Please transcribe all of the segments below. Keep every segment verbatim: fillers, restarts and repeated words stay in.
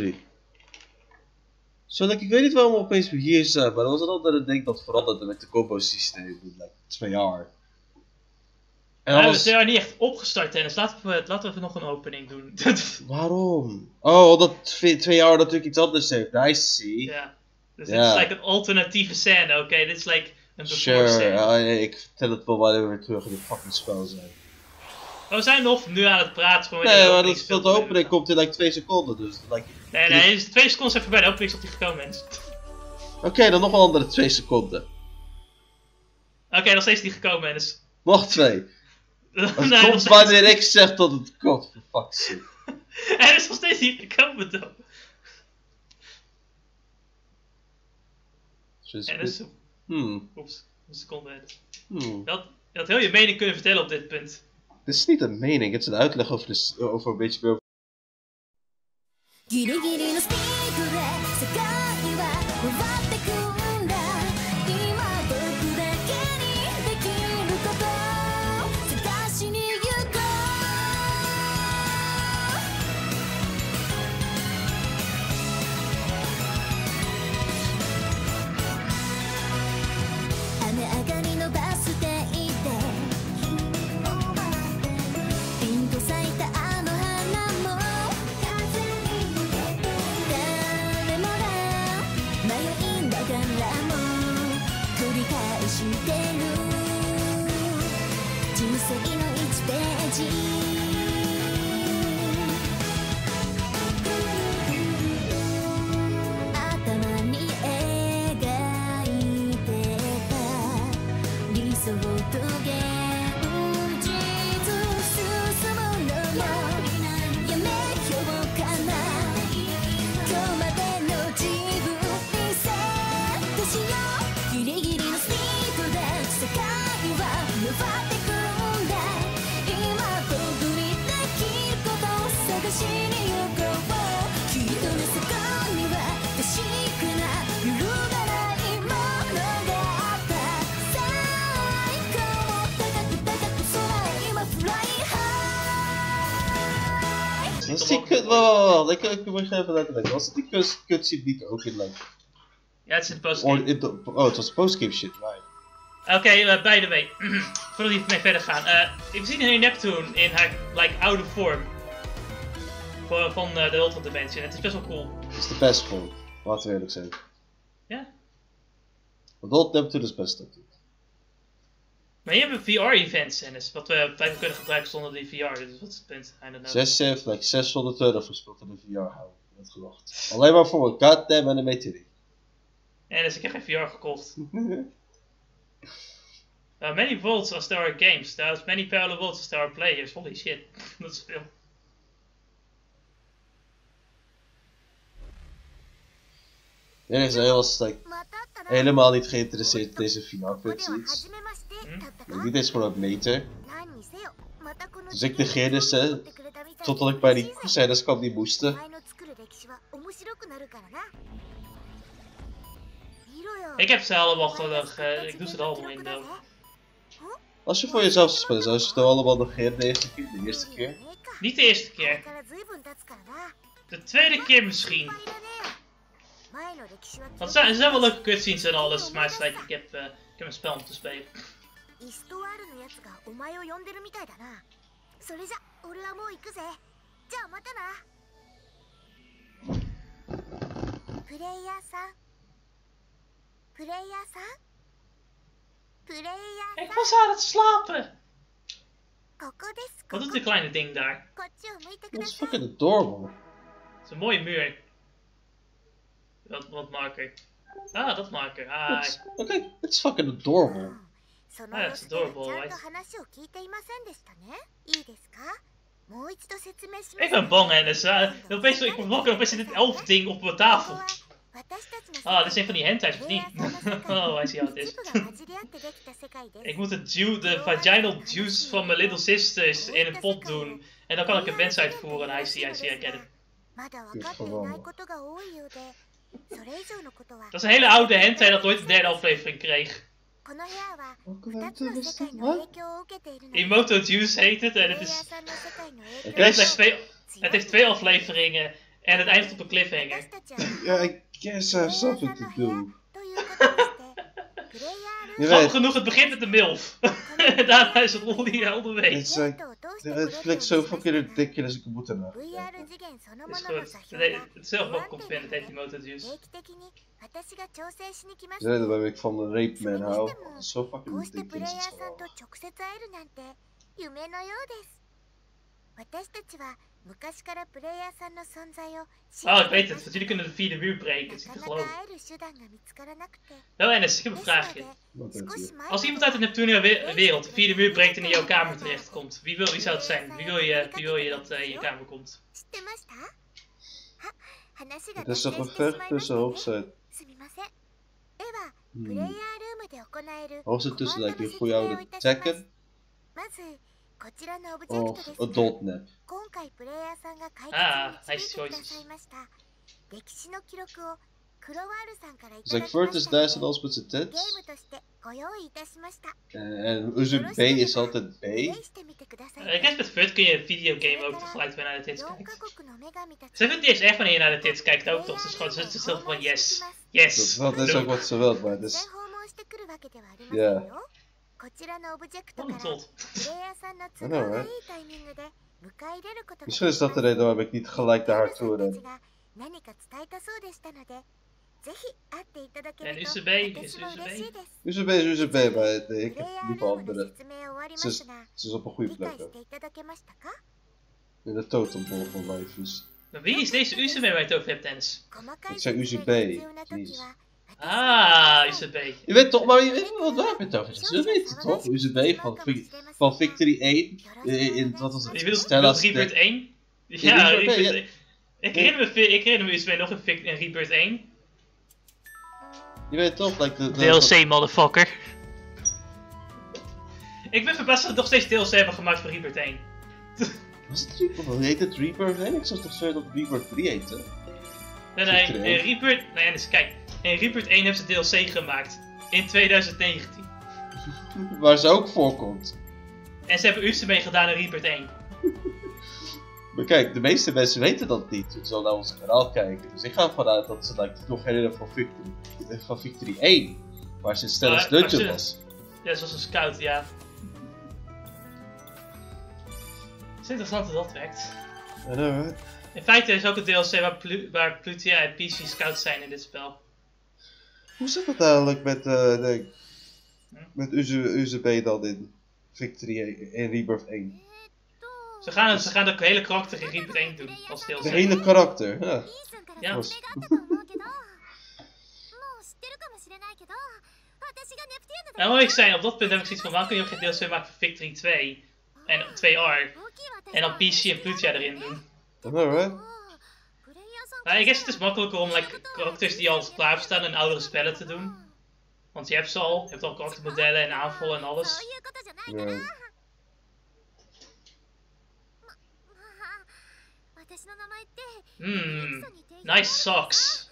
drie. Zodat ik weet niet waarom we opeens hier zijn, maar dat was altijd een ding dat veranderde met de combo-systeem. Like, twee jaar. En we alles... zijn er niet echt opgestart, Dennis. Laten we, laten we nog een opening doen. Waarom? Oh, omdat twee, twee jaar natuurlijk iets anders heeft. I see. Ja. Yeah. Dus yeah. Dit is like een alternatieve scène, oké? Okay? Dit is like een before scène. Sure, uh, ik vertel het wel wanneer we weer terug in het fucking spel zijn. Oh, we zijn nog nu aan het praten van... Nee, maar dat speelt de opening komt in like twee seconden, dus... Like, nee, nee, dus twee seconden even bij de opening is op die gekomen, mensen. Oké, okay, dan nog een andere twee seconden. Oké, okay, nog steeds niet gekomen, mensen. Nog twee. Het nee, komt steeds... wanneer ik zeg dat het komt, for fuck's sake. Er is nog steeds niet gekomen, dan. Just en dat is... Hmm. Oeps, een seconde. Hmm. Je, had, je had heel je mening kunnen vertellen op dit punt. Dit is niet een mening, het is een uitleg over, de, over een beetje meer... Wow, ik moet even lekker. Was die cutscene niet ook in like? Ja, het is in postgame. Oh, het was postgame shit, right? Oké, okay, uh, by the way, voordat we mee verder gaan. Uh, we zien nu Neptune in haar like, oude vorm van, van uh, de Ultra Dimension. Het is best wel cool. Het is de best vorm, laten we eerlijk zijn. Ja. Want Old Neptune is best natuurlijk. Maar je hebt V R-events, Dennis, wat we blijven kunnen gebruiken zonder die V R, dus wat is het punt? Zes heeft like zeshonderd euro gespeeld in de V R houden, dat gewacht. Alleen maar voor een goddamn animatie. En dus ik heb geen V R gekocht. uh, many worlds as there are games, there are many parallel worlds as there are players, holy shit, dat is veel. Er is heel like, helemaal niet geïnteresseerd in deze V R-functies. Hm? Dit is gewoon een meter. Dus ik negeerde ze, totdat ik bij die scènes kwam die moesten. Ik heb ze allemaal nodig, uh, ik doe ze er allemaal in. Dan. Als je voor jezelf speelt, zou je het allemaal negeren de eerste keer? De eerste keer? Niet de eerste keer. De tweede keer misschien. Want ze zijn wel leuke cutscenes en alles, maar het lijkt, ik heb... Uh, Ik heb een spel om te spelen. Ik was aan het slapen! Wat doet die kleine ding daar? Dat is fucking adorable. Het is een mooie muur. Wat, wat marker. Ah, dat marker. Ah, oké, okay. Het is fucking adorable. Ah, dat is adorable, right? Ik ben bang, Hennis. Uh, opeens, ik word wakker, opeens zit dit elf-ding op mijn tafel. Ah, dit is een van die hentais, of niet? Oh, hij ziet hoe het is. Ik moet de, de vaginal juice van mijn little sisters in een pot doen. En dan kan ik een wens uitvoeren. Hij ziet, hij ziet, ik ken hem. Dat is een hele oude hentai dat ooit de derde aflevering kreeg. Emoto Juice heet het en het is... Het, is like twee, het heeft twee afleveringen. En het eindigt op een cliffhanger. Ja, I guess I have something to do. Grappig genoeg, het begint met de milf. Daarna is het lol die je helder weet. Het klinkt zo fucking ridiculous, ik moet ernaar. Is goed. Het zelf ook komt binnen, het heet die motorjuice. Dat is de reden waarom ik van de Rape Man hou. Het is zo fucking ridiculous. Het is gewoon. Oh, ik weet het, want jullie kunnen de vierde muur breken, het ziet er geloof. Nou Enes, ik heb een vraagje. Als iemand uit de Neptune wereld de vierde muur breekt en in jouw kamer terechtkomt, wie, wil, wie zou het zijn? Wie wil je, wie wil je dat uh, in je kamer komt? Het is toch een ver tussen hoofdstuit. Hmm. Hoofdstuit tussen lijkt me voor jou de Tekken. Of Adult Nap. Ah, nice choices. Zack Furt is nice en alles met zijn tits. En Uzu B is altijd B. Ik denk met Furt kun je een videogame ook tegelijk weer naar de tits kijken. Ze vindt eerst echt wanneer je naar de tits kijkt ook toch. Ze is gewoon zichzelf van yes, yes. Dat is ook wat ze wil, maar het is... Ja. Oh, tot. I know, right? Misschien is dat de reden waarom ik niet gelijk naar haar toe ren. En U C B is U C B? U C B is U C B, maar ik heb liever andere. Ze is, ze is op een goede plek. Hè? In de totembol van Lifeus. Maar wie is deze U C B waar je het over hebt, Dennis? Ik zei U C B. Jeez. Ah, U C B. Je weet toch, maar je weet wel waar je het over is. Je weet het toch? U C B van, van Victory één. In, in, wat was het? Je wilt Rebirth één? Ja, ik herinner me, me U C B nog in, in Rebirth één. Je weet toch, like de... D L C, motherfucker. Ik ben verbaasd dat we nog steeds D L C hebben gemaakt voor Rebirth één. Was het Rebirth? Hoe heet het Rebirth? Nee, ik zou toch zeggen dat Rebirth drie heette? Nee, nee, nee, Rebirth... Nee, dus kijk. In Rebirth één hebben ze D L C gemaakt. In twintig negentien. Waar ze ook voorkomt. En ze hebben U C B gedaan in Rebirth één. Maar kijk, de meeste mensen weten dat niet. Ze zullen naar ons kanaal kijken. Dus ik ga ervan uit dat ze dat like, nog herinneren van Victory, van Victory één. Waar ze in Stellan's Dungeon ze... was. Ja, ze was een scout, ja. Het is interessant dat dat werkt. I know, right? In feite is ook een D L C waar, Plu waar Plutia en P C scouts zijn in dit spel. Hoe zit dat eigenlijk met, uh, de, met U Z B dan in Victory en Rebirth één? Ze gaan, dus... ze gaan de hele karakter in Rebirth één doen als D L C. De hele karakter, ja. Ja. Was... En wat ik zei, op dat punt heb ik zoiets van, waarom kun je ook geen D L C maken voor Victory twee en twee R? En dan P C en Plutia erin doen. Alright. Nou, ik guess het is makkelijker om like, karakters die al klaar staan en oudere spellen te doen. Want je hebt ze al, je hebt al karaktermodellen en aanvallen en alles. Yeah. Hmm, nice socks.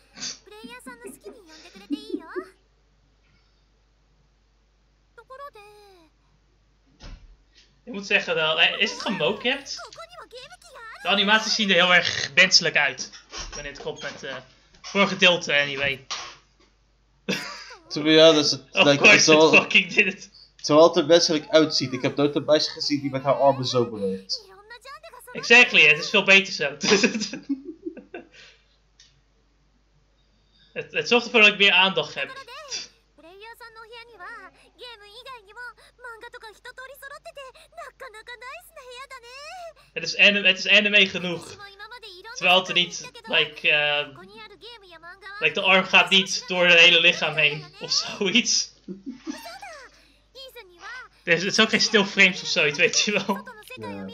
Ik moet zeggen wel, is het gemocapt? De animaties zien er heel erg menselijk uit. Wanneer het komt met uh, voor gedeelte anyway. To be honest, het lijkt me zo fucking dit. Terwijl het er menselijk uitziet. Ik heb nooit een meisje gezien die met haar armen zo beweegt. Exactly, het is veel beter zo. het, het zorgt ervoor dat ik meer aandacht heb. Het is anime, het is anime genoeg. Terwijl het er niet, like, uh, like de arm gaat niet door het hele lichaam heen of zoiets. Dus het is ook geen stil frames of zoiets, weet je wel. Ja.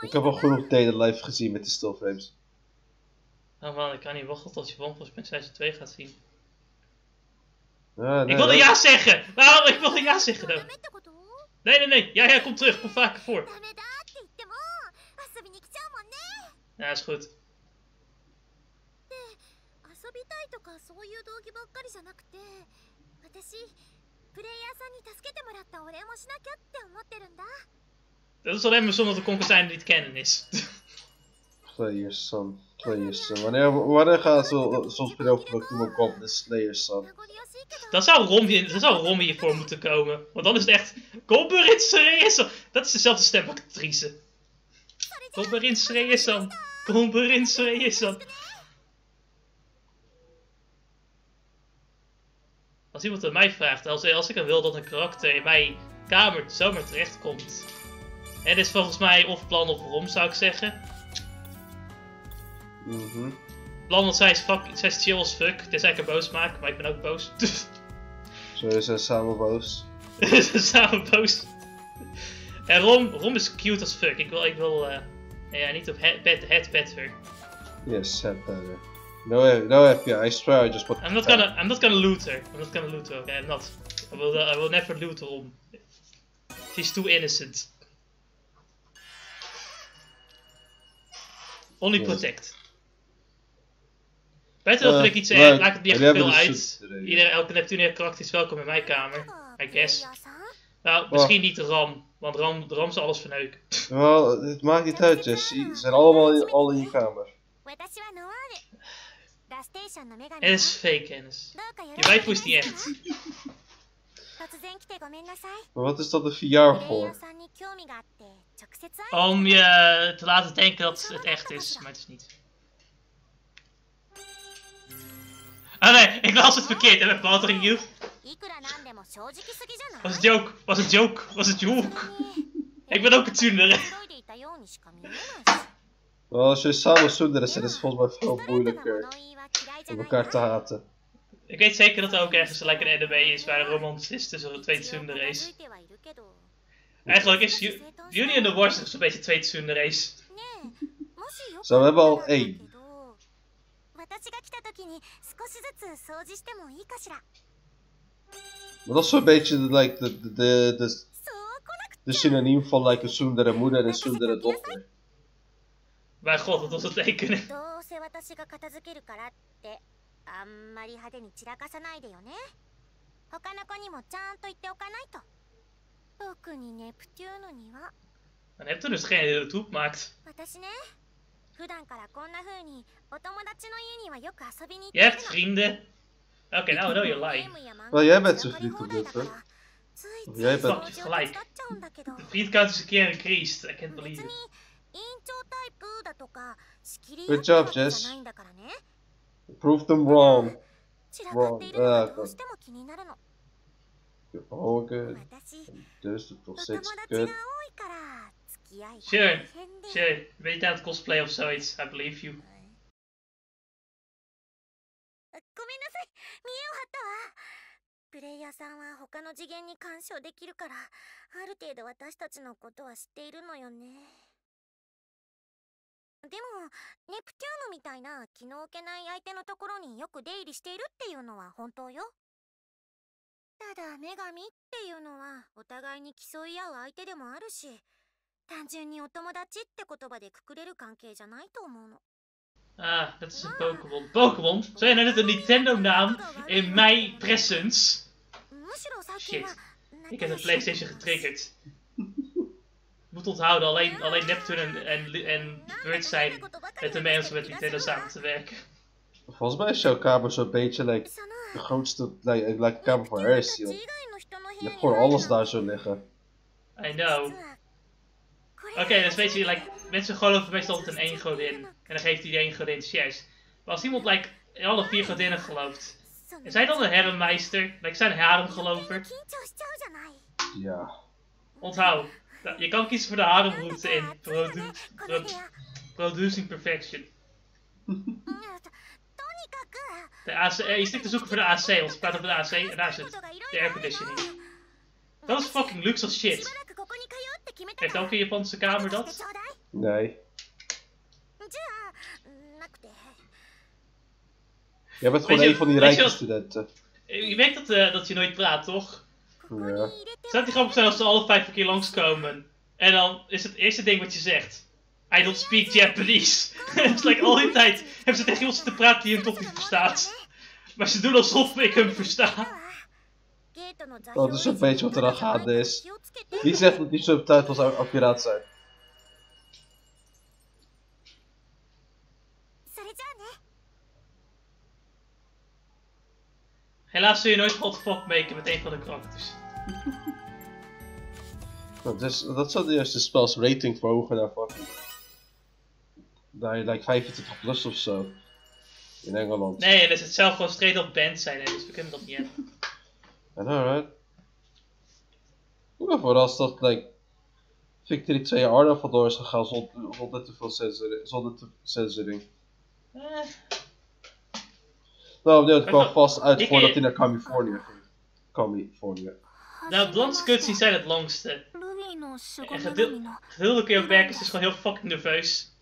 Ik heb al genoeg Daylight live gezien met de stil frames. Oh man, ik kan niet wachten tot je OnePlus seizoen twee gaat zien. Ah, nee, ik wilde ja zeggen! Waarom? Ik wilde ja zeggen dan. Nee, nee, nee. Ja, ja, kom terug. Kom vaker voor. Ja, is goed. Dat is alleen maar zonder de concurrent die het kennen is. Player's Son, Player's Son. Wanneer, wanneer gaat zo'n zo speelgeluk in mijn kop, de Slayer's Son? Dat zou Rom hier, hiervoor moeten komen. Want dan is het echt... Gomberin Slayer's. Dat is dezelfde stemactrice. Gomberin Slayer's Son. Gomberin Slayer's Son. Als iemand aan mij vraagt, als, als ik dan wil dat een karakter in mijn kamer zomaar terechtkomt. En dit is volgens mij of Plan of Rom, zou ik zeggen. Mm-hmm. Plan, want zij is, fuck, zij is chill als fuck. Tenzij ik haar boos maak, maar ik ben ook boos. Zo is zij samen boos. Ze zijn samen boos. En Rom, Rom is cute als fuck. Ik wil, ik wil uh, ja, niet op het bed, het better. Yes, het better. No, no F B I, I swear I just put. I'm not gonna, I'm not gonna loot her. I'm not gonna loot her. Okay, I'm not. I will, uh, I will never loot Rom. She's too innocent. Only yes. Protect. Beter dat uh, ik iets uh, maakt het niet echt veel uit. Ieder, elke Neptune karakter is welkom in mijn kamer. I guess. Nou, misschien well. niet Ram. Want Ram, Ram zal alles verneuken. Wel, het maakt niet uit, Jess. Ze zijn allemaal al in je kamer. Het is fake kennis. Je wijf is niet echt. Maar wat is dat een V R voor? Om je te laten denken dat het echt is, maar het is niet. Ah nee, ik las het verkeerd en ik bothering you. Was een joke, was een joke, was een joke. Ik ben ook een tuner. Wel, als je samen zoenderen zit, is het volgens mij veel moeilijker om elkaar te haten. Ik weet zeker dat er ook ergens like een anime is waar een romans is tussen de twee tsunderace. Eigenlijk is Ju Union the Wars een beetje twee tsunderace. Zo, we hebben al één. Maar dat is zo'n beetje like, de, de, de, de, de synoniem van like, een tsundere moeder en een tsundere dochter. Mijn god, dat was het tekenen. En Neptune is degene die de troep maakt. Je hebt vrienden. Oké, okay, nou, nou, je lie. Wel, jij bent zo'n vriend op dit, hè? Of jij bent... Fuck, je gelijk. De vriendkant is een keer increased. I can't believe it. Good job, Jess. Prove them wrong. Wrong. Ah, god. You're all good. Dus de tot zes good. Sure, sure. Ben je aan het cosplay of zoiets? I believe you. Ah, dat is een Pokémon. Pokémon? Zou je nou net een Nintendo-naam in mijn presence? Shit. Ik heb de PlayStation getriggerd. Moet onthouden, alleen, alleen Neptune en, en, en Bird zijn met de mensen met Nintendo samen te werken. Volgens mij is jouw kamer zo'n beetje like, de grootste like, like, kamer van Earth. Je hebt gewoon alles daar zo liggen. I know. Oké, okay, dus weet je, like, mensen geloven meestal altijd een één godin. En dan geeft hij die één godin shares. Maar als iemand like, in alle vier godinnen gelooft, is hij dan een haremmeister? Like, zijn haremgelover? Ja. Onthoud. Je kan kiezen voor de haremroute in produ pro Producing Perfection. De A C, eh, je stikt te zoeken voor de A C, want het praat over de A C en daar zit de airconditioning. Dat is fucking luxe als shit. Heeft elke Japanse kamer dat? Nee. Jij bent gewoon een van die rijke studenten. Je weet dat, uh, dat je nooit praat, toch? Ja. Zou die grappig zijn als ze alle vijf keer langskomen? En dan is het eerste ding wat je zegt: I don't speak Japanese. Het is like al die tijd hebben ze tegen iemand te praten die hem toch niet verstaat. Maar ze doen alsof ik hem versta. Dat is een beetje wat er aan gaande is. Wie zegt dat die subtitles accuraat zijn? Helaas zul je nooit godfok maken met een van de karakters. Dat, is, dat zou juist de spels rating verhogen naar fucking. Daar je like vijfentwintig plus of zo. In Engeland. Nee, dat is het zelf gewoon straight op band zijn, hè, dus we kunnen dat niet hebben. I know, right? Ik ben verrast dat like, Victory twee Arda vandoor is gegaan zonder, zonder te veel censoring. Zonder te censoring. Eh. Nou, nee, het kwam vast uit ik voordat ik... hij naar Californië ging. Californië. Nou, Blanc's cuts die zijn het langste. En geduldig kun je ook werken, ze is gewoon heel fucking nerveus.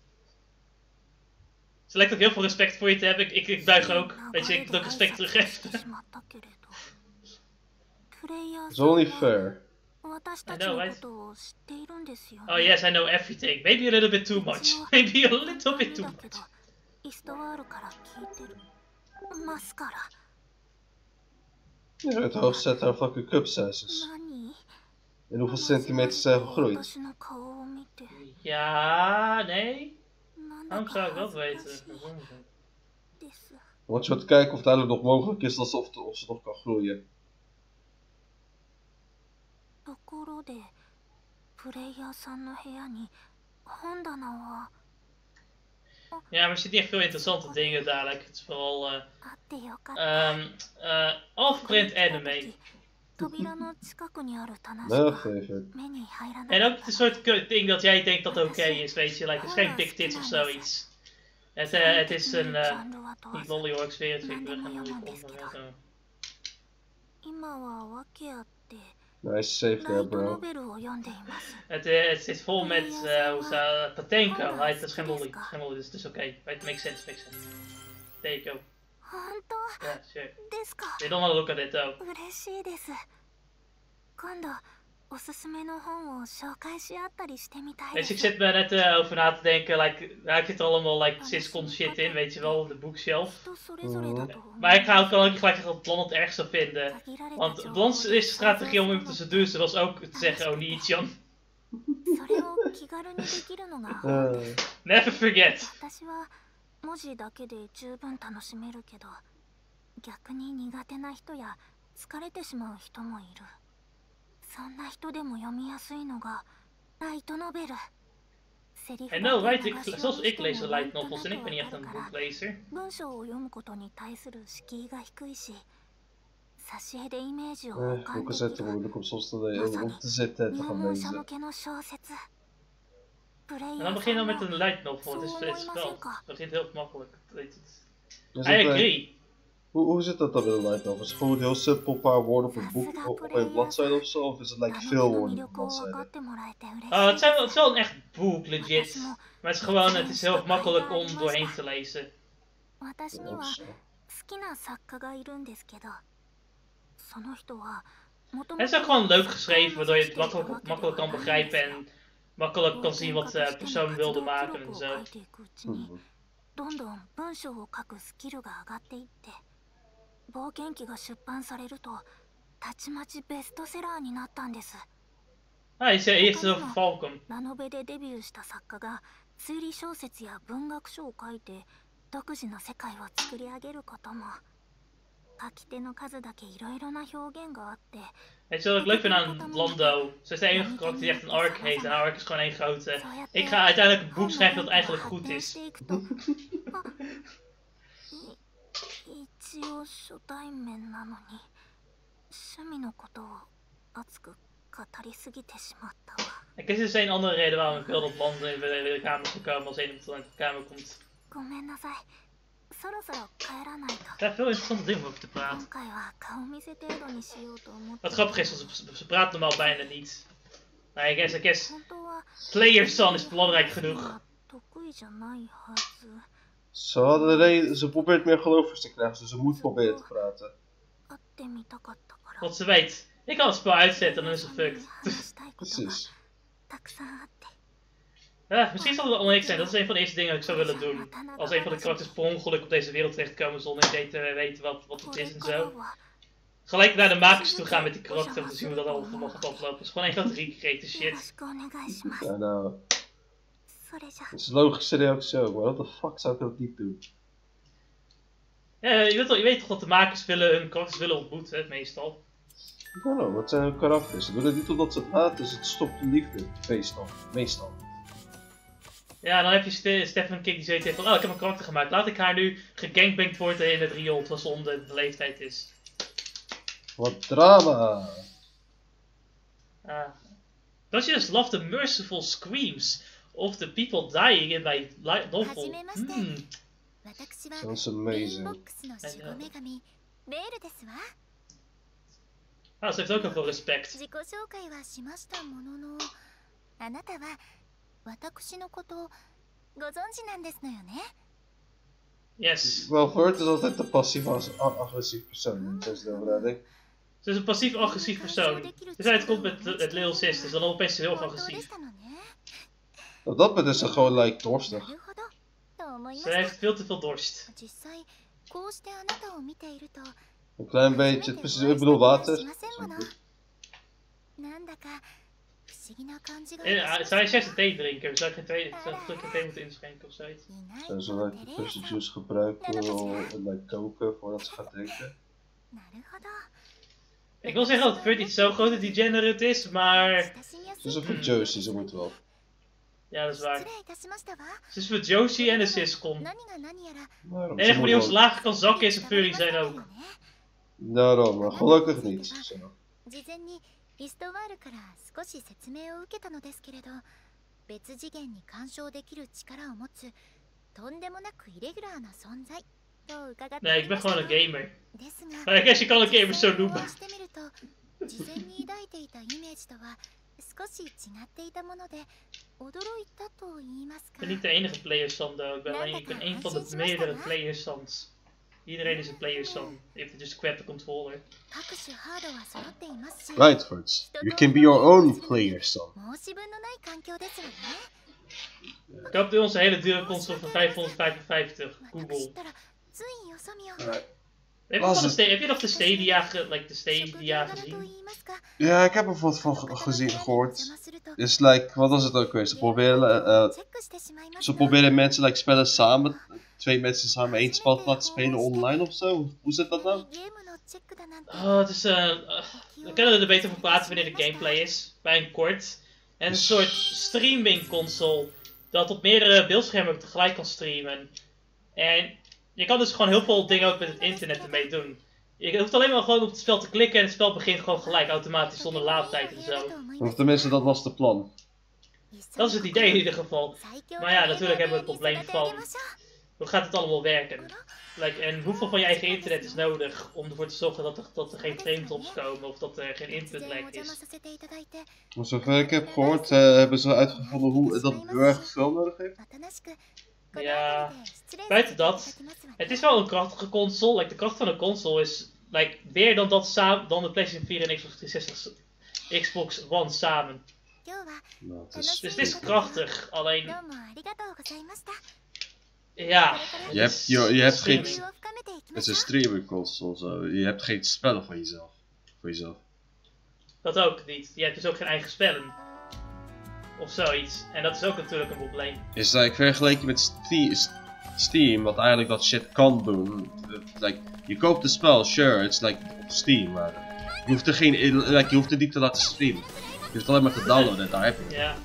Ze lijkt ook heel veel respect voor je te hebben, ik, ik, ik buig ook. Weet je, ik wil ook respect teruggeven. It's only fair. I know, right? Oh yes, I know everything. Maybe a little bit too much. Maybe a little bit too much. Ja, het hoofd zet haar fucking cup sizes. En hoeveel centimeter zijn gegroeid? Ja, nee. Waarom zou ik dat weten? Want je wilt kijken of het eigenlijk nog mogelijk is alsof of ze nog kan groeien. Ja, maar er zitten echt veel interessante dingen dadelijk. Het is vooral uh, um, uh, afgeprint anime. Dat geef ik. En ook het soort ding dat jij denkt dat oké okay is, weet je. Like, het is geen big tits of zoiets. Het, uh, het is een... Uh, niet lolly hoor, ik zweer het. Ik wil geen lolly komen. Nice, save there, bro. Het, uh, het zit vol met uh, uh, Patenko. Right? Dat is geen lolly. Dus het is oké. Okay. Right? Makes sense, makes sense. There you go. Yeah, sure. They don't want to look at it though. Dus ik zit me net uh, over na te denken, like, daar zit er allemaal like, sitcom shit in, weet je wel, de bookshelf. Mm-hmm. Maar ik ga ook gelijk zeggen dat Blanc het ergste vinden. Want Blanc's eerste strategie om iemand te seduceren was ook te zeggen, oh Niichan. uh. Never forget. En nou, right, ik, zoals ik lees de light novels en ik ben niet echt een boeklezer. Eh, boeken zijn te moeilijk om soms te, om te zitten en te gaan lezen. En dan begin je dan met een light novel, het is best wel. Het begint heel makkelijk. Weet het. I agree. Hoe, hoe zit dat dan met een light novel? Is het gewoon heel simpel een paar woorden op een boek op een bladzijde ofzo? Of is het like veel woorden op een bladzijde? Uh, het, zijn, het is wel een echt boek, legit. Maar het is gewoon, het is heel makkelijk om doorheen te lezen. Het is ook gewoon leuk geschreven, waardoor je het makkelijk, makkelijk kan begrijpen en makkelijk kan zien wat de persoon wilde maken en zo. Hmm. Ah, je zegt eerst over Falcon. Weet je wat ik leuk vind aan Blando? Ze is de enige karakter die echt een arc heeft en haar arc is gewoon één grote. Ik ga uiteindelijk een boek schrijven dat eigenlijk goed is. Ik is dus een andere reden waarom ik wil dat Blando in de kamer moet komen als een iemand in de kamer komt. Ik heb veel interessante dingen over te praten. Wat grappig is, ze, ze praat normaal bijna niet. Nou, ik guess, I guess, player son is belangrijk genoeg. Ze hadden reden, ze probeert meer gelovers te krijgen, dus ze moet proberen te praten. Want ze weet, ik kan het spel uitzetten en dan is het fucked. Precies. Ja, misschien zal het wel onniks zijn, dat is een van de eerste dingen dat ik zou willen doen. Als een van de karakters per ongeluk op deze wereld terechtkomen zonder idee te weten wat, wat het is en zo. Gelijk naar de makers toe gaan met die karakter om te zien hoe dat allemaal mag gaat aflopen. Het is gewoon een grote recreate shit. Ja nou. Het is een logische reactie ook, maar what the fuck zou ik dat niet doen? Ja, je weet toch, je weet toch dat de makers willen, hun karakters willen ontmoeten, meestal. Ja, wat zijn hun karakters? Ik wil het niet omdat ze praten, dus het stopt de liefde. Meestal. Meestal. Ja, dan heb je St Stephen King die zoiets heeft van, oh, ik heb een karakter gemaakt. Laat ik haar nu gegangbangd worden in het riool, terwijl ze om de, de leeftijd is. Wat drama! Ah. Don't you just love the merciful screams of the people dying in my novel? Hmm. Sounds amazing. Ah, ze heeft ook nog wel respect. Yes. Wel gehoord is altijd een passief-agressief persoon. Ze is een passief-agressief persoon. Dus hij komt met het Little Sisters, dan opeens heel agressief. Op dat punt is ze gewoon like dorstig. Ze heeft veel te veel dorst. Een klein beetje, precies, ik bedoel water. Ja, zij is juist een theedrinker, zou ik een thee, thee moeten inschenken of zoiets? Zij zal like de pussy juice gebruiken en like koken voordat ze gaat drinken. Ik wil zeggen dat Furt niet zo'n grote degenerate is, maar... Ze is voor Josie, ze moet wel. Ja, dat is waar. Ze is voor Josie en de Siscon. De enige manier hoe ze lager kan zakken is een furry zijn ook. Daarom, maar gelukkig niet. Zo. Nee, ik ben gewoon een gamer. Maar ik guess je kan een gamer zo noemen. Ik ben niet de enige player, Sando. Ik ben alleen, ik ben een van de meerdere players, Sans. Iedereen is een player, Sam. Even just grab the controller. Lightfoot, you can be your own player, Sam. Koop nu onze hele dure console van vijfhonderdvijfenvijftig, Google. Right. Heb, je heb je nog de Stadia, like, de Stadia gezien? Ja, ik heb er wat van ge gezien, gehoord. Is like, wat was het ook weer? Ze proberen, uh, ze proberen mensen like, spellen samen, twee mensen samen één spel te laten spelen online ofzo. Hoe zit dat nou? Oh, het is, uh, uh, we kunnen er beter van praten wanneer de gameplay is, bij een kort. En een soort streamingconsole dat op meerdere beeldschermen tegelijk kan streamen. En je kan dus gewoon heel veel dingen ook met het internet ermee doen. Je hoeft alleen maar gewoon op het spel te klikken en het spel begint gewoon gelijk automatisch zonder laadtijd en zo. Of tenminste, dat was de plan. Dat is het idee in ieder geval. Maar ja, natuurlijk hebben we het probleem van hoe gaat het allemaal werken? Like, en hoeveel van je eigen internet is nodig om ervoor te zorgen dat er, dat er geen frame-drops komen of dat er geen internet-lag is? Maar zover ik heb gehoord, uh, hebben ze uitgevonden hoe dat heel erg veel nodig heeft. Ja, buiten dat, het is wel een krachtige console. Like, de kracht van een console is like, meer dan, dat dan de PlayStation vier en Xbox driehonderdzestig, Xbox One samen. Nou, het is... Dus het is krachtig, alleen... Ja, je hebt, je, je hebt geen... Het is een streaming console, zo. Je hebt geen spellen van jezelf. Voor jezelf. Dat ook niet. Je hebt dus ook geen eigen spellen. Of zoiets. En dat is ook natuurlijk een probleem. Is dat like, vergeleken met Steam, wat eigenlijk dat shit kan doen. Like, je koopt een spel, sure, it's like op Steam, maar je hoeft er, geen, like, je hoeft er niet te laten streamen. Je hoeft alleen maar te downloaden, daar heb je. Ja. Er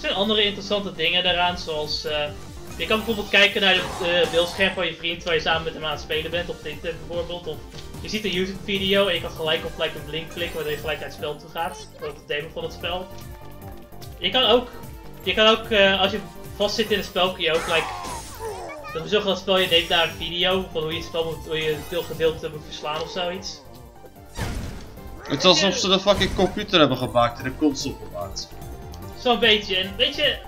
zijn andere interessante dingen daaraan, zoals... Uh, je kan bijvoorbeeld kijken naar het uh, beeldscherm van je vriend waar je samen met hem aan het spelen bent, op internet bijvoorbeeld. Of je ziet een YouTube video en je kan gelijk op like, een link klikken waardoor je gelijk naar het spel toe gaat. Of het demo van het spel. Je kan ook, je kan ook uh, als je vast zit in een spel, kun je ook like, dat we zorgen dat spel je neemt naar een video van hoe je het spel moet, hoe je veel gedeelte moet verslaan of zoiets. Het is alsof ze een fucking computer hebben gemaakt en een console gemaakt. Zo'n beetje, en weet je,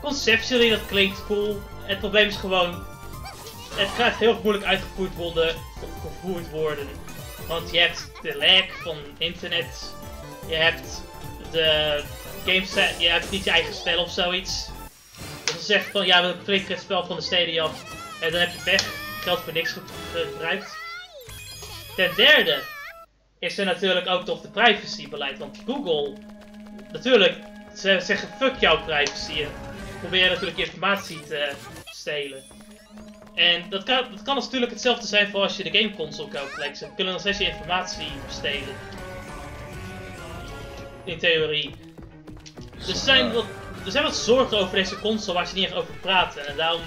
conceptually dat klinkt cool. Het probleem is gewoon, het gaat heel moeilijk uitgevoerd worden, gevoerd worden. Want je hebt de lag van internet, je hebt de... games, je hebt niet je eigen spel of zoiets. Dus ze zeggen van ja, we klikken het spel van de Stadia af en dan heb je pech, geld voor niks gebruikt. Ten derde is er natuurlijk ook nog de privacybeleid, want Google, natuurlijk, ze zeggen fuck jouw privacy en proberen natuurlijk informatie te stelen. En dat kan, dat kan natuurlijk hetzelfde zijn voor als je de gameconsole kan flexen. We kunnen nog steeds je informatie verstelen. In theorie. Er zijn, wat, er zijn wat zorgen over deze console waar ze niet echt over praten. En daarom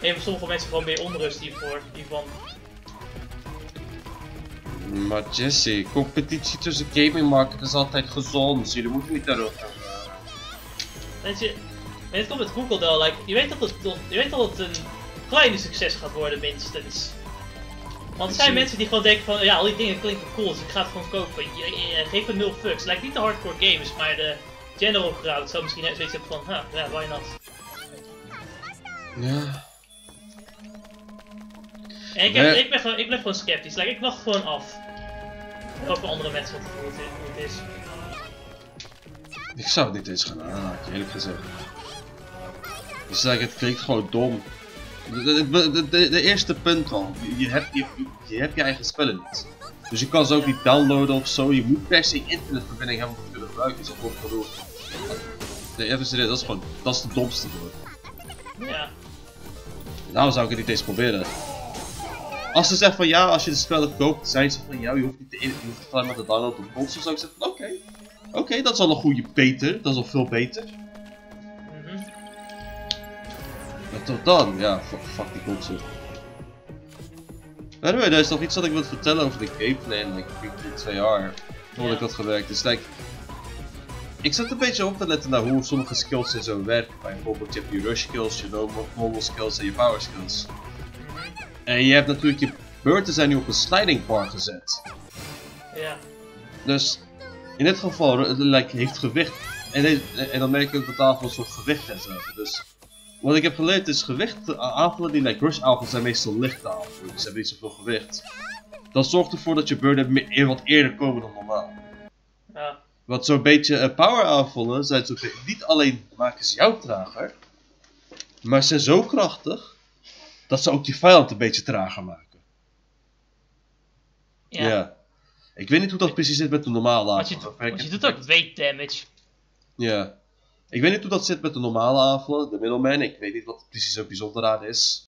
hebben sommige mensen gewoon meer onrust hiervoor, hiervan. Maar Jesse, competitie tussen gamingmarkten is altijd gezond. Jullie moeten niet daarover gaan. Weet je, het komt met Google dan. Like, je, weet dat het, je weet dat het een kleine succes gaat worden, minstens. Want er zijn mensen die gewoon denken van, ja, al die dingen klinken cool, dus ik ga het gewoon kopen. Geef me nul fucks. Lijkt niet de hardcore gamers, maar de general crowd zou misschien zoiets hebben van, huh, yeah, why not? Ja. En ik, heb, nee. ik, ben gewoon, ik ben gewoon sceptisch, like, ik wacht gewoon af. Ook voor andere mensen wat het, hoe het is. Ik zou het niet eens gaan aanraken, eerlijk gezegd. Dus like, het klinkt gewoon dom. De, de, de, de, de eerste punt al, je hebt je, je hebt je eigen spellen niet. Dus je kan ze ook niet downloaden of zo, je moet per se internetverbinding hebben om te kunnen gebruiken, dat wordt verloren. Nee, even serieus, dat is gewoon, dat is de domste door. Ja. Nou zou ik het niet eens proberen. Als ze zegt van ja, als je de spellen koopt, zijn ze van ja, je hoeft niet te, je hoeft te gaan met de download op console, zou ik zeggen, oké. Okay. Oké, okay, dat is al een goede beter, dat is al veel beter. Maar tot dan, ja, fuck die console. Maar anyway, er is nog iets dat ik wil vertellen over de gameplay en like, ik twee jaar voordat ik had gewerkt. Dus like, ik zat een beetje op te letten naar hoe sommige skills en zo werken. Bijvoorbeeld je hebt je rush skills, je normal skills en je power skills. En je hebt natuurlijk je beurten zijn nu op een sliding bar gezet. Ja. Dus in dit geval like, heeft gewicht. En, deze, en dan merk ik ook dat een soort gewicht en zo. Dus wat ik heb geleerd is gewicht aanvallen die like rush aanvallen zijn meestal lichte aanvallen, dus hebben niet zoveel gewicht. Dat zorgt ervoor dat je burden wat eerder komen dan normaal. Ja. Want zo'n beetje uh, power aanvallen zijn zo niet alleen maken ze jou trager, maar ze zijn zo krachtig dat ze ook die vijand een beetje trager maken. Ja. ja. Ik weet niet hoe dat precies zit met de normale aanvallen. Want je, je doet ook weight damage. Ja. Ik weet niet hoe dat zit met de normale aanvallen, de middleman, ik weet niet wat precies zo bijzonder aan is.